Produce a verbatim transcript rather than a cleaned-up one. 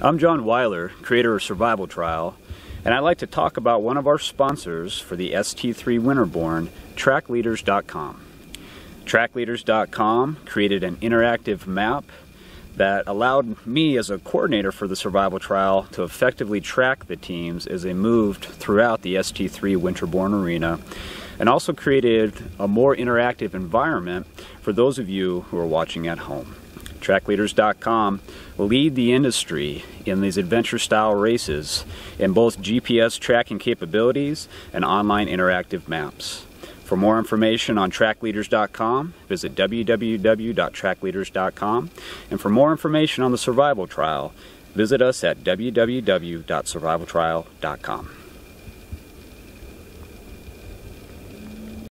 I'm John Weiler, creator of Survival Trial, and I'd like to talk about one of our sponsors for the S T three Winterborn, Track Leaders dot com. Track Leaders dot com created an interactive map that allowed me as a coordinator for the Survival Trial to effectively track the teams as they moved throughout the S T three Winterborn arena, and also created a more interactive environment for those of you who are watching at home. Track Leaders dot com lead the industry in these adventure style races in both G P S tracking capabilities and online interactive maps. For more information on Track Leaders dot com, visit w w w dot track leaders dot com, and for more information on the Survival Trial, visit us at w w w dot survival trial dot com.